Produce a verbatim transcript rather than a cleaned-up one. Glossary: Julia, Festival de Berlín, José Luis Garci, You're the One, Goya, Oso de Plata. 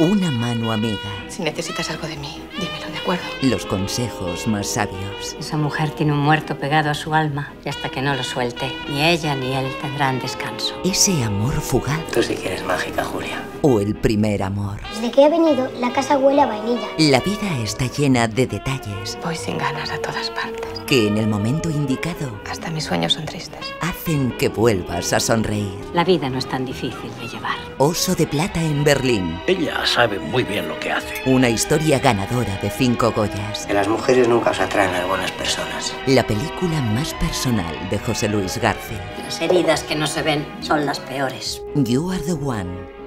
Una mano amiga. Si necesitas algo de mí, dímelo, ¿de acuerdo? Los consejos más sabios. Esa mujer tiene un muerto pegado a su alma y hasta que no lo suelte, ni ella ni él tendrán descanso. Ese amor fugaz. Tú sí que eres mágica, Julia. O el primer amor. Desde que he venido, la casa huele a vainilla. La vida está llena de detalles. Voy sin ganas a todas partes. Que en el momento indicado... Hasta mis sueños son tristes. Hacen que vuelvas a sonreír. La vida no es tan difícil de llevar. Oso de plata en Berlín. Ella sabe muy bien lo que hace. Una historia ganadora de cinco Goyas. Que las mujeres nunca os atraen las buenas personas. La película más personal de José Luis Garci. Las heridas que no se ven son las peores. You Are the One.